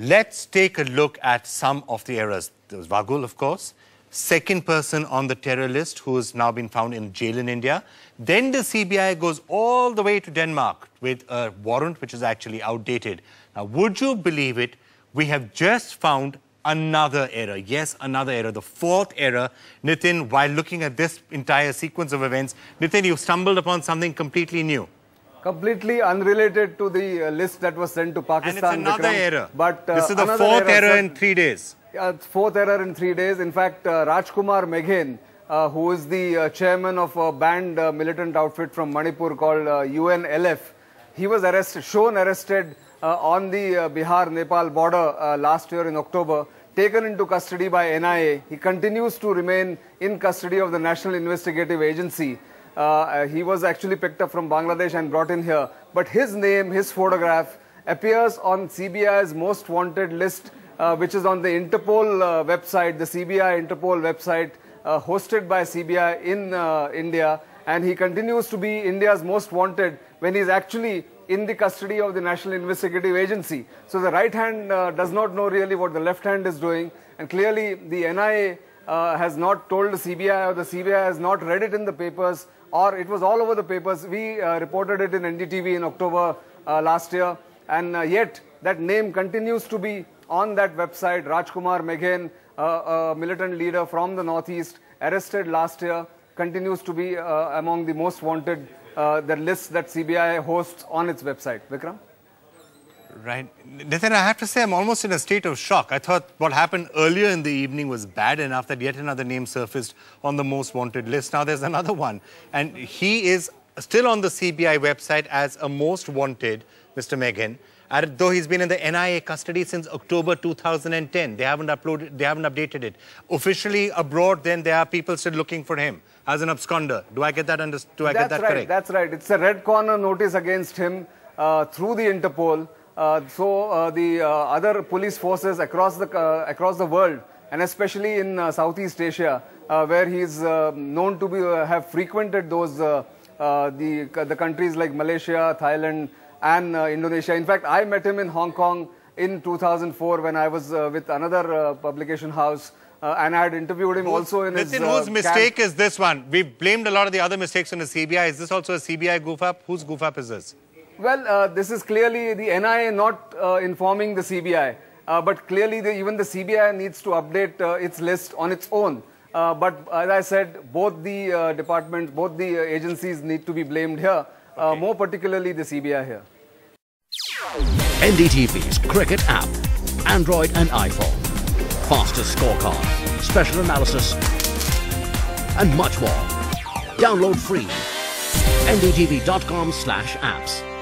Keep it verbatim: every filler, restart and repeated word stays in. Let's take a look at some of the errors. There was Vagul, of course, second person on the terror list who has now been found in jail in India. Then the C B I goes all the way to Denmark with a warrant which is actually outdated. Now, would you believe it? We have just found another error. Yes, another error, the fourth error. Nitin, while looking at this entire sequence of events, Nitin, you stumbled upon something completely new. Completely unrelated to the list that was sent to Pakistan. And it's another Vikram. error. But, uh, this is the fourth error, error in three days. Uh, fourth error in three days. In fact, uh, Rajkumar Meghen, uh, who is the uh, chairman of a banned uh, militant outfit from Manipur called uh, U N L F, he was arrested, shown arrested uh, on the uh, Bihar-Nepal border uh, last year in October, taken into custody by N I A. He continues to remain in custody of the National Investigative Agency. Uh, he was actually picked up from Bangladesh and brought in here. But his name, his photograph, appears on C B I's most wanted list, uh, which is on the Interpol uh, website, the C B I Interpol website, uh, hosted by C B I in uh, India. And he continues to be India's most wanted when he's actually in the custody of the National Investigative Agency. So the right hand uh, does not know really what the left hand is doing. And clearly the N I A uh, has not told the C B I, or the C B I has not read it in the papers, or it was all over the papers. We uh, reported it in N D T V in October uh, last year. And uh, yet, that name continues to be on that website. Rajkumar Meghen, uh, a militant leader from the Northeast, arrested last year, continues to be uh, among the most wanted, uh, the list that C B I hosts on its website. Vikram? Right. Nathan, I have to say I'm almost in a state of shock. I thought what happened earlier in the evening was bad enough that yet another name surfaced on the most wanted list. Now there's another one. And he is still on the C B I website as a most wanted, Mister Meghen, and though he's been in the N I A custody since October two thousand ten. They haven't uploaded, they haven't updated it. Officially abroad, then there are people still looking for him as an absconder. Do I get that, under, do I get that right, correct? That's right. It's a red corner notice against him uh, through the Interpol. Uh, so uh, the uh, other police forces across the uh, across the world, and especially in uh, Southeast Asia, uh, where he's uh, known to be uh, have frequented those uh, uh, the the countries like Malaysia, Thailand, and uh, Indonesia. In fact, I met him in Hong Kong in two thousand four when I was uh, with another uh, publication house, uh, and I had interviewed him who's, also in listen, his. Listen, whose uh, mistake camp. is this one? We've blamed a lot of the other mistakes on the C B I. Is this also a C B I goof up? Whose goof up is this? Well, uh, this is clearly the N I A not uh, informing the C B I, uh, but clearly the, even the C B I needs to update uh, its list on its own. Uh, but as I said, both the uh, departments, both the uh, agencies need to be blamed here, uh, okay. more particularly the C B I here. N D T V's Cricket app, Android and iPhone, fastest scorecard, special analysis and much more. Download free. N D T V dot com slash apps.